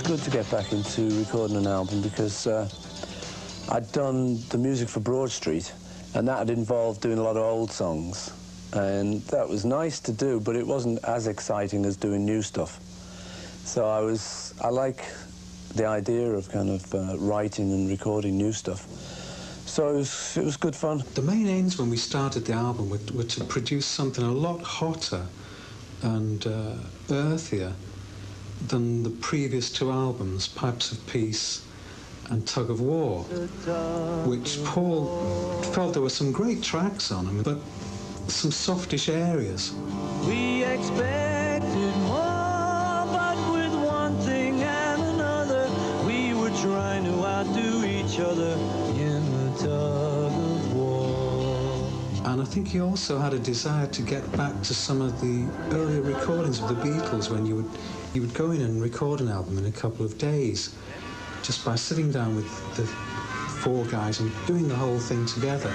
was good to get back into recording an album because I'd done the music for Broad Street, and that had involved doing a lot of old songs. And that was nice to do, but it wasn't as exciting as doing new stuff. So I like the idea of kind of writing and recording new stuff. So it was good fun. The main aims when we started the album were to produce something a lot hotter and earthier than the previous two albums, Pipes of Peace and Tug of War, which Paul felt there were some great tracks on them, but some softish areas. We expected more, but with one thing and another, we were trying to outdo each other in the tug of war. And I think he also had a desire to get back to some of the earlier recordings of the Beatles, when you would go in and record an album in a couple of days, just by sitting down with the four guys and doing the whole thing together.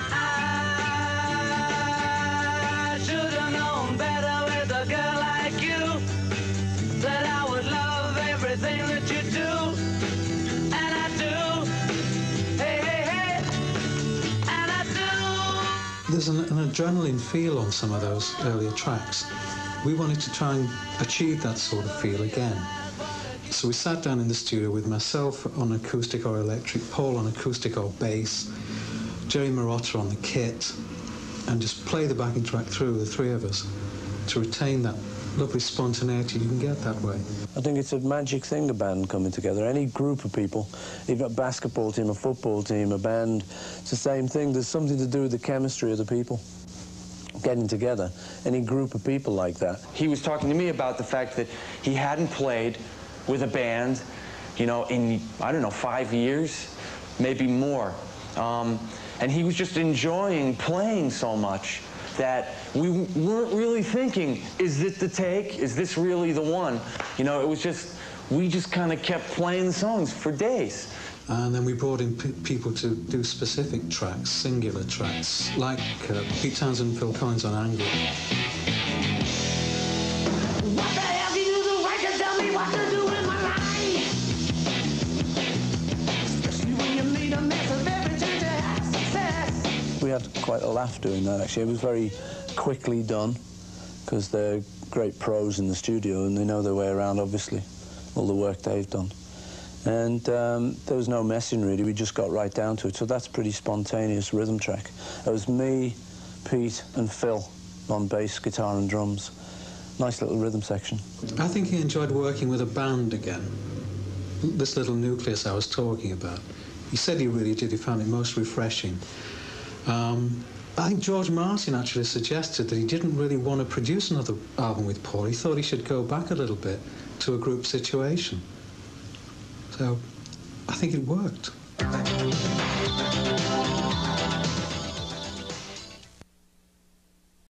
There's an adrenaline feel on some of those earlier tracks. We wanted to try and achieve that sort of feel again. So we sat down in the studio with myself on acoustic or electric, Paul on acoustic or bass, Jerry Marotta on the kit, and just play the backing track through, the three of us, to retain that lovely spontaneity you can get that way. I think it's a magic thing, a band coming together. Any group of people, even a basketball team, a football team, a band, it's the same thing. There's something to do with the chemistry of the people getting together. Any group of people like that. He was talking to me about the fact that he hadn't played with a band, you know, in, I don't know, 5 years, maybe more. And he was just enjoying playing so much that we weren't really thinking, is this the take? Is this really the one? You know, it was just, we just kind of kept playing the songs for days. And then we brought in people to do specific tracks, singular tracks, like Pete Townsend and Phil Collins on Angle. What the hell can you do? I can tell me what to do in my life. Especially when you made a mess of every chance to have success. We had quite a laugh doing that, actually. It was very quickly done, because they're great pros in the studio, and they know their way around, obviously, all the work they've done. And there was no messing, really. We just got right down to it. So that's a pretty spontaneous rhythm track. It was me, Pete, and Phil on bass, guitar, and drums. Nice little rhythm section. I think he enjoyed working with a band again, this little nucleus I was talking about. He said he really did. He found it most refreshing. I think George Martin actually suggested that he didn't really want to produce another album with Paul. He thought he should go back a little bit to a group situation. So, I think it worked.